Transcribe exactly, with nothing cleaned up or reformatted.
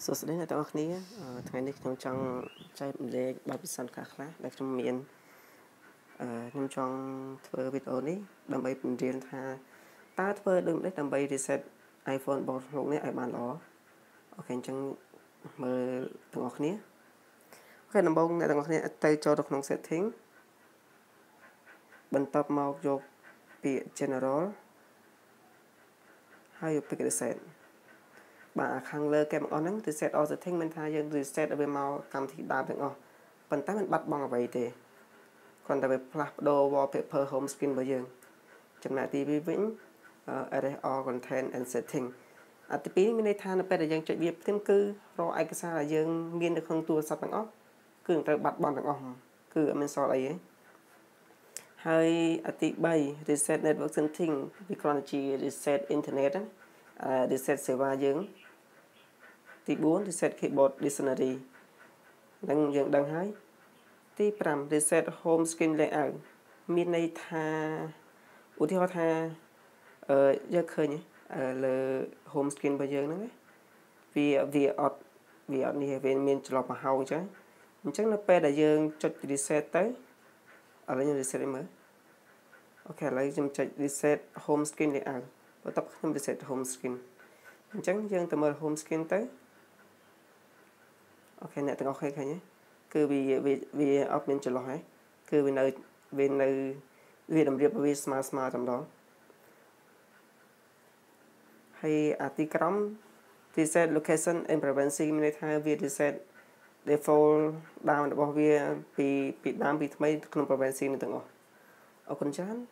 So, today I will tell you about the video. I will tell you about the iPhone board. I will tell you Bà khang lơ kèm on nắng reset all the thing mình thay dân reset ở bên màu cầm thì đạp được ngò. Bần tay mình bắt bằng vậy thì còn tại về plapdo wallpaper home screen bây giờ. Chấm lại tv vĩnh array all content and setting. À thì pin mình đây thay nó bây giờ dân chuyện việc thêm cư rồi ai cái sao là dân nghiên được không tua sập bằng ngõ. Cứ người ta bắt bằng ngõ. Cứ ở bên sau đấy. Hay à thì bay reset network setting vì còn chỉ reset internet đấy. Reset server dương. Tí bốn reset keyboard dictionary đang dựng đang hái tí năm reset home screen layout miền này tha ủ thì họ tha ờ giờ khơi nhỉ là home screen bây giờ nữa vì vì ở vì ở này về miền lọp mà hầu chứ mình chắc nó pe đại dương chọn reset tới ở đây reset mới ok lấy chúng chọn reset home screen layout và tập thêm reset home screen mình chắc dương từ mở home screen tới ok này tao ok nhé cứ vì vì vì up lên trở lại cứ vì nơi vì nơi vì làm việc với smart smart trong đó hay article reset location and privacy mình thay vì reset default down để bảo vệ bị bị đam bị thay không privacy này tao ok còn chán